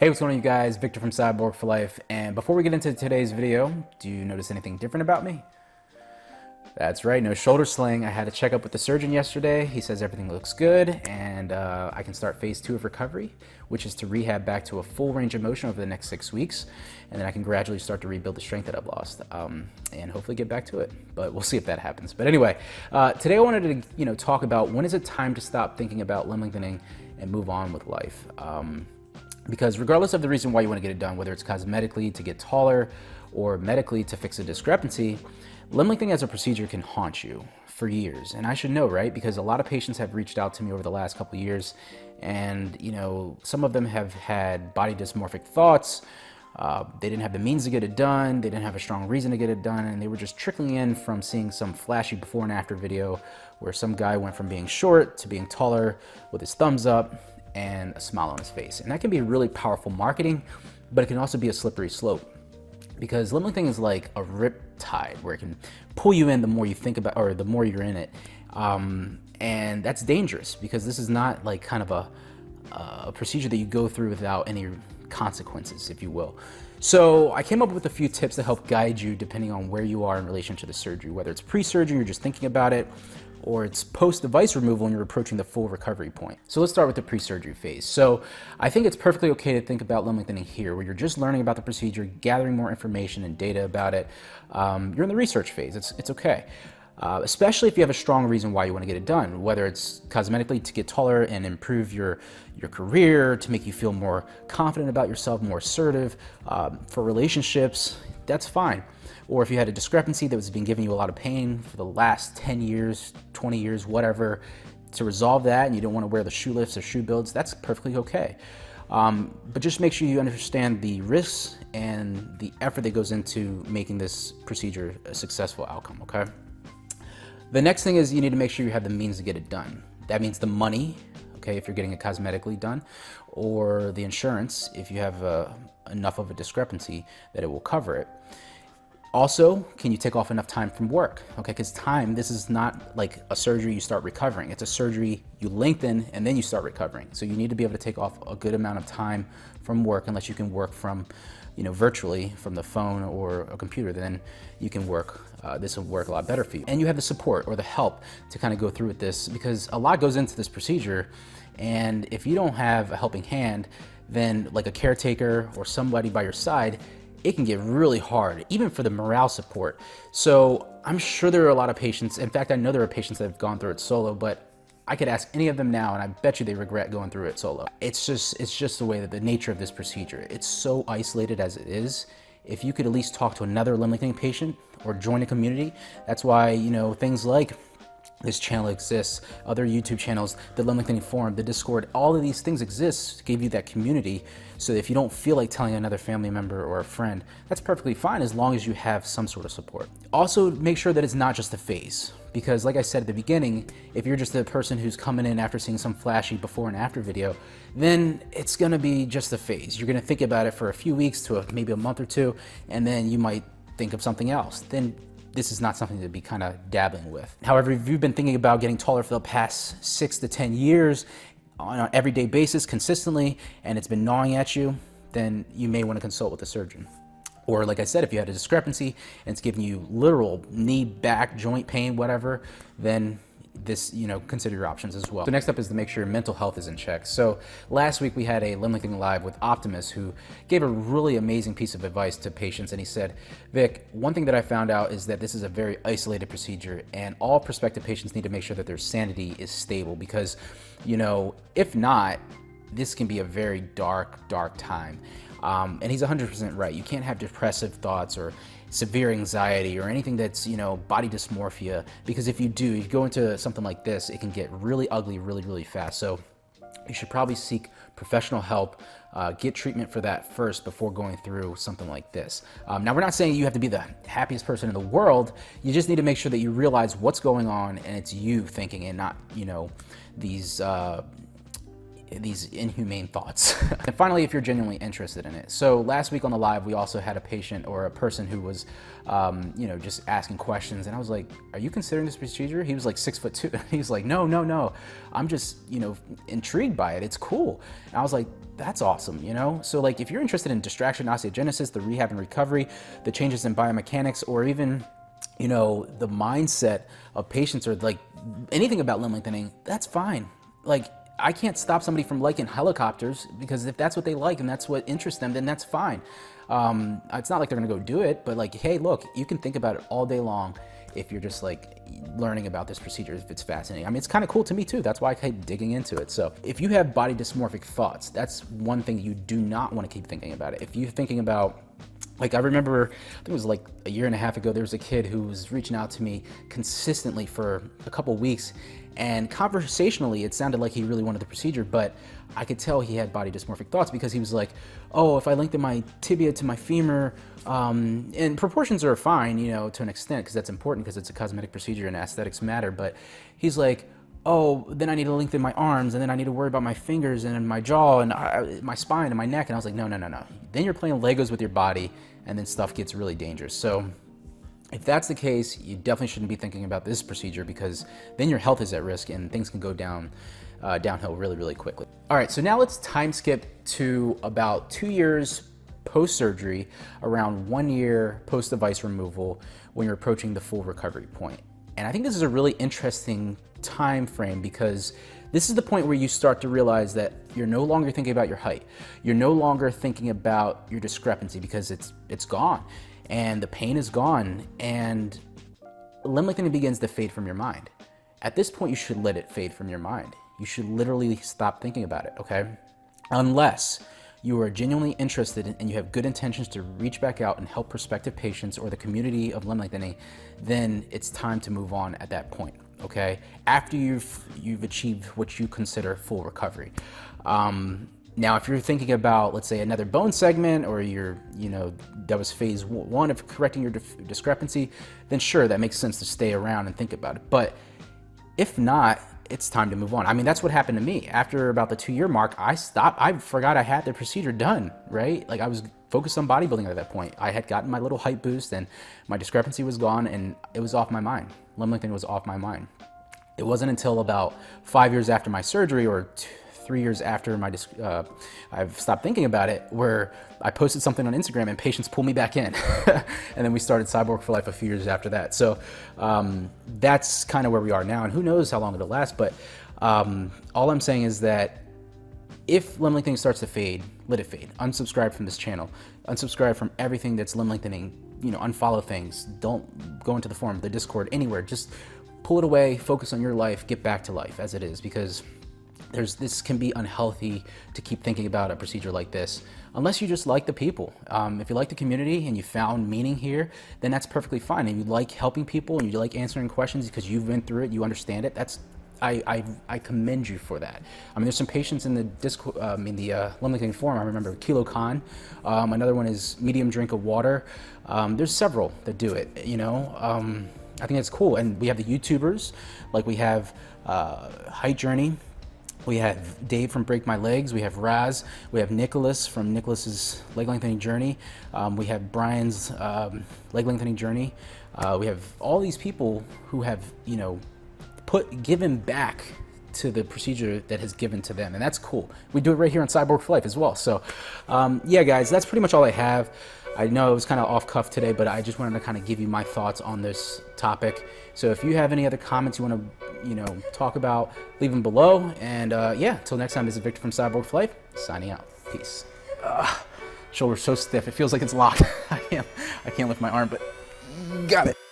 Hey, what's going on, you guys? Victor from Cyborg for Life, and before we get into today's video, do you notice anything different about me? That's right, no shoulder sling. I had a checkup with the surgeon yesterday. He says everything looks good, and I can start phase 2 of recovery, which is to rehab back to a full range of motion over the next 6 weeks, and then I can gradually start to rebuild the strength that I've lost, and hopefully get back to it. But we'll see if that happens. But anyway, today I wanted to talk about when is it time to stop thinking about limb lengthening and move on with life. Because regardless of the reason why you want to get it done, whether it's cosmetically to get taller or medically to fix a discrepancy, limb lengthening as a procedure can haunt you for years. And I should know, right? Because a lot of patients have reached out to me over the last couple of years, and some of them have had body dysmorphic thoughts. They didn't have the means to get it done, they didn't have a strong reason to get it done, and they were just trickling in from seeing some flashy before and after video where some guy went from being short to being taller with his thumbs up and a smile on his face. And that can be really powerful marketing, but it can also be a slippery slope, because limb lengthening is like a rip tide where it can pull you in the more you think about, or the more you're in it. And that's dangerous, because this is not like kind of a procedure that you go through without any consequences, if you will. So I came up with a few tips to help guide you depending on where you are in relation to the surgery, whether it's pre-surgery, you're just thinking about it, or it's post-device removal and you're approaching the full recovery point. So let's start with the pre-surgery phase. So I think it's perfectly okay to think about limb lengthening here, where you're just learning about the procedure, gathering more information and data about it. You're in the research phase, it's okay. Especially if you have a strong reason why you want to get it done, whether it's cosmetically to get taller and improve your career, to make you feel more confident about yourself, more assertive, for relationships, that's fine. Or if you had a discrepancy that was been giving you a lot of pain for the last 10 years, 20 years, whatever, to resolve that, and you don't want to wear the shoe lifts or shoe builds, that's perfectly okay. But just make sure you understand the risks and the effort that goes into making this procedure a successful outcome, okay? The next thing is you need to make sure you have the means to get it done. That means the money, okay, if you're getting it cosmetically done, or the insurance, if you have enough of a discrepancy that it will cover it. Also, can you take off enough time from work? Okay, because time, this is not like a surgery you start recovering. It's a surgery you lengthen and then you start recovering. So you need to be able to take off a good amount of time from work, unless you can work from, virtually from the phone or a computer, then you can work, this will work a lot better for you. And you have the support or the help to kind of go through with this, because a lot goes into this procedure. And if you don't have a helping hand, then like a caretaker or somebody by your side, it can get really hard, even for the morale support. So I'm sure there are a lot of patients, in fact, I know there are patients that have gone through it solo, but I could ask any of them now and I bet you they regret going through it solo. It's just the way that the nature of this procedure, it's so isolated as it is. If you could at least talk to another limb lengthening patient or join a community, that's why, things like this channel exists, other YouTube channels, the Limb Lengthening Forum, the Discord, all of these things exist to give you that community, so that if you don't feel like telling another family member or a friend, that's perfectly fine as long as you have some sort of support. Also, make sure that it's not just a phase, because like I said at the beginning, if you're just the person who's coming in after seeing some flashy before and after video, then it's gonna be just a phase. You're gonna think about it for a few weeks to maybe a month or two, and then you might think of something else. Then this is not something to be kind of dabbling with. However, if you've been thinking about getting taller for the past 6 to 10 years on an everyday basis consistently, and it's been gnawing at you, then you may want to consult with a surgeon. Or like I said, if you had a discrepancy and it's giving you literal knee, back, joint pain, whatever, then this, consider your options as well. So next up is to make sure your mental health is in check. So last week we had a Limb Lengthening Live with Optimus, who gave a really amazing piece of advice to patients. And he said, Vic, one thing that I found out is that this is a very isolated procedure, and all prospective patients need to make sure that their sanity is stable, because, if not, this can be a very dark, dark time. And he's 100% right. You can't have depressive thoughts or severe anxiety or anything that's, body dysmorphia, because if you do, you go into something like this, it can get really ugly really, really fast. So you should probably seek professional help, get treatment for that first before going through something like this. Now, we're not saying you have to be the happiest person in the world. You just need to make sure that you realize what's going on, and it's you thinking, and not, these these inhumane thoughts. And finally, if you're genuinely interested in it. So last week on the live, we also had a patient or a person who was, you know, just asking questions. And I was like, are you considering this procedure? He was like 6'2". He's like, no, no, no. I'm just, you know, intrigued by it. It's cool. And I was like, that's awesome, you know? So like, if you're interested in distraction osteogenesis, the rehab and recovery, the changes in biomechanics, or even, you know, the mindset of patients, or like anything about limb lengthening, that's fine. Like, I can't stop somebody from liking helicopters, because if that's what they like and that's what interests them, then that's fine. It's not like they're gonna go do it, but like, hey, look, you can think about it all day long if you're just like learning about this procedure, if it's fascinating. I mean, it's kind of cool to me too. That's why I keep digging into it. So if you have body dysmorphic thoughts, that's one thing you do not want to keep thinking about it. If you're thinking about, like, I remember, I think it was like a year and a half ago, there was a kid who was reaching out to me consistently for a couple weeks, and conversationally, it sounded like he really wanted the procedure, but I could tell he had body dysmorphic thoughts, because he was like, oh, if I lengthen my tibia to my femur, and proportions are fine, you know, to an extent, because that's important, because it's a cosmetic procedure and aesthetics matter, but he's like, oh, then I need to lengthen my arms, and then I need to worry about my fingers and my jaw and my spine and my neck. And I was like, no, no, no, no. Then you're playing Legos with your body, and then stuff gets really dangerous. So if that's the case, you definitely shouldn't be thinking about this procedure, because then your health is at risk and things can go downhill really, really quickly. All right, so now let's time skip to about 2 years post-surgery, around 1 year post-device removal, when you're approaching the full recovery point. And I think this is a really interesting time frame, because this is the point where you start to realize that you're no longer thinking about your height. You're no longer thinking about your discrepancy, because it's gone, and the pain is gone, and limb lengthening begins to fade from your mind. At this point, you should let it fade from your mind. You should literally stop thinking about it, okay? Unless you are genuinely interested in, and you have good intentions to reach back out and help prospective patients or the community of limb lengthening, then it's time to move on at that point, okay? After you've achieved what you consider full recovery. Now, if you're thinking about, let's say, another bone segment, or you're, you know, that was phase one of correcting your discrepancy, then sure, that makes sense to stay around and think about it. But if not, it's time to move on. I mean, that's what happened to me. After about the 2 year mark, I stopped. I forgot I had the procedure done, right? Like, I was focused on bodybuilding at that point. I had gotten my little height boost, and my discrepancy was gone, and it was off my mind. Limb lengthening was off my mind. It wasn't until about 5 years after my surgery, or 3 years after my I've stopped thinking about it, where I posted something on Instagram and patients pulled me back in. And then we started Cyborg for Life a few years after that. So that's kind of where we are now, and who knows how long it'll last. But all I'm saying is that if limb lengthening starts to fade, let it fade. Unsubscribe from this channel. Unsubscribe from everything that's limb lengthening. You know, unfollow things. Don't go into the forum, the Discord, anywhere. Just pull it away, focus on your life, get back to life as it is, because this can be unhealthy to keep thinking about a procedure like this, unless you just like the people. If you like the community and you found meaning here, then that's perfectly fine. And you like helping people, and you like answering questions because you've been through it, you understand it. That's I commend you for that. I mean, there's some patients in the limb lengthening forum. I remember KiloCon. Another one is Medium Drink of Water. There's several that do it. You know, I think that's cool. And we have the YouTubers, like we have Height Journey. We have Dave from Break My Legs. We have Raz. We have Nicholas from Nicholas's Leg Lengthening Journey. We have Brian's Leg Lengthening Journey. We have all these people who have, you know, given back to the procedure that has given to them, and that's cool. We do it right here on Cyborg for Life as well. So, yeah, guys, that's pretty much all I have. I know it was kind of off cuff today, but I just wanted to kind of give you my thoughts on this topic. So if you have any other comments you want to, you know, talk about, leave them below. And yeah, until next time, this is Victor from Cyborg for Life, signing out. Peace. Shoulder's so stiff, it feels like it's locked. I can't lift my arm, but got it.